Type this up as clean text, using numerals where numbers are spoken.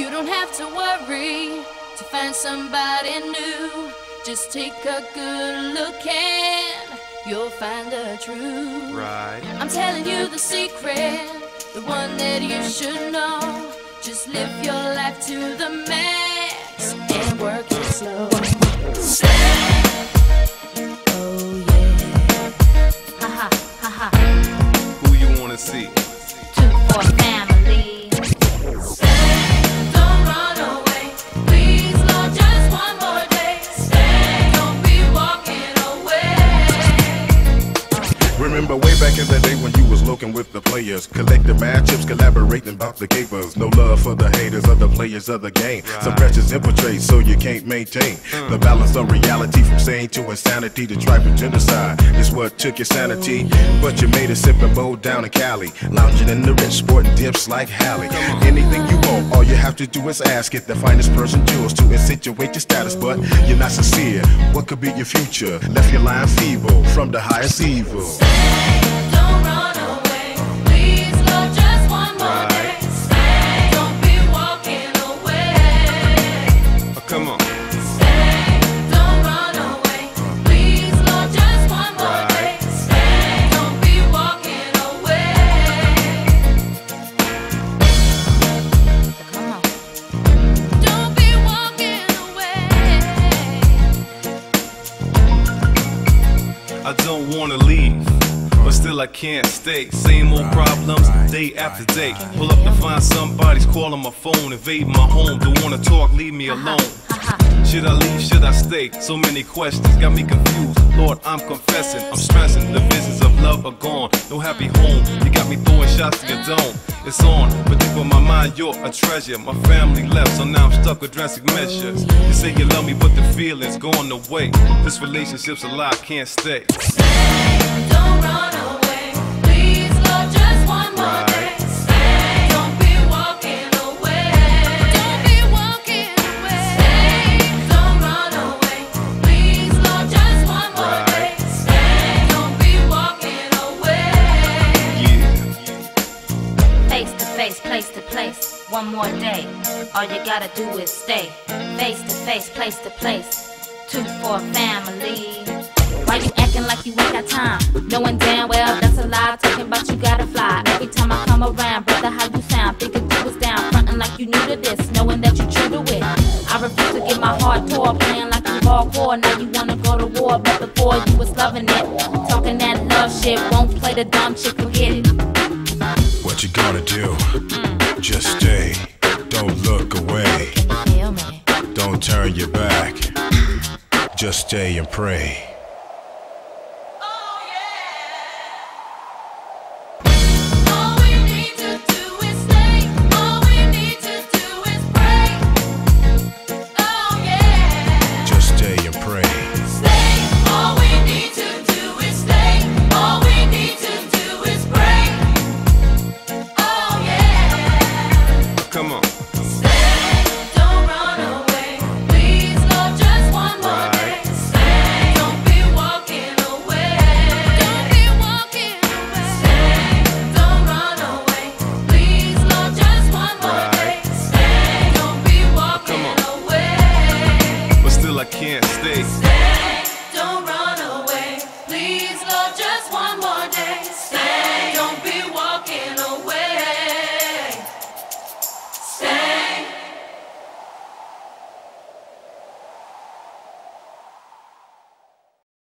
You don't have to worry to find somebody new. Just take a good look and you'll find the truth. Right. I'm telling you the secret, the one that you should know. Just live your life to the max and work it slow. Stay. Oh yeah. Ha ha ha ha. Who you wanna see? 2, 4 family. Remember way back in the day when you was looking with the players, collecting mad chips, collaborating about the capers. No love for the haters or the players of the game. Some pressures infiltrate so you can't maintain the balance of reality, from sane to insanity to tribe and genocide. It's what took your sanity, but you made a sipping bowl down in Cali, lounging in the rich, sporting dips like Halle. Anything you want, all you have to do is ask it. The finest person jewels to accentuate your status, but you're not sincere. What could be your future? Left your line feeble from the highest evil. Don't run away, please, Lord, just one more day. Stay, don't be walking away. Come on. Stay, don't run away, please, Lord, just one more day. Stay, don't be walking away. Come on. Don't be walking away. I don't wanna leave, but still I can't stay. Same old problems, day after day. Pull up to find somebody's calling my phone, invading my home, don't wanna talk, leave me alone. Should I leave, should I stay? So many questions, got me confused. Lord, I'm confessing, I'm stressing. The visions of love are gone, no happy home. You got me throwing shots to your dome. It's on, but deep in my mind you're a treasure. My family left, so now I'm stuck with drastic measures. You say you love me, but the feeling's going away. This relationship's a lie, can't stay. Don't run away, please, Lord, just one more day. Stay, don't be walking away. Don't be walking away. Stay, don't run away, please, Lord, just one more day. Stay, don't be walking away. Yeah. Face to face, place to place, one more day. All you gotta do is stay. Face to face, place to place, 2, 4 family. Why you acting like you ain't got time? Knowing damn well that's a lie. Talking about you gotta fly. Every time I come around, brother, how you sound? Thinking you was down, fronting like you new to this, knowing that you true to it. I refuse to get my heart tore, playing like you hardcore. Now you wanna go to war, but before you was loving it, talking that love shit. Won't play the dumb shit, forget it. What you gonna do? Just stay. Don't look away. Don't turn your back. Just stay and pray.